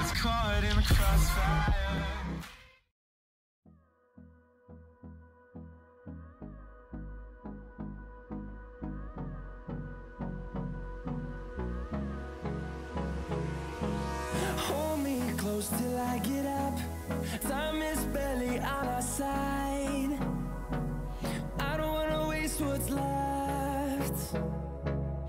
It's caught in the crossfire. Hold me close till I get up. Time is barely on our side. I don't wanna waste what's left.